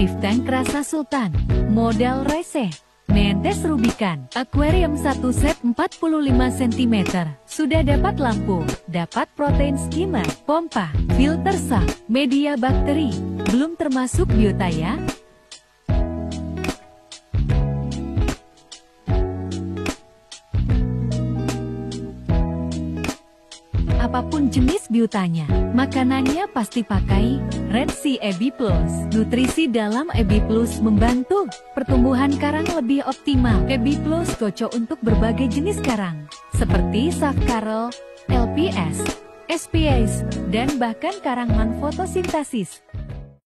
Tank rasa sultan, modal receh, netes rubikan. Aquarium 1 set 45 cm, sudah dapat lampu, dapat protein skimmer, pompa, filter sah, media bakteri, belum termasuk biota ya. Apapun jenis biotanya, makanannya pasti pakai Red Sea Ebi Plus. Nutrisi dalam Ebi Plus membantu pertumbuhan karang lebih optimal. Ebi Plus cocok untuk berbagai jenis karang, seperti Saccoral, LPS, SPS, dan bahkan karang non-fotosintesis.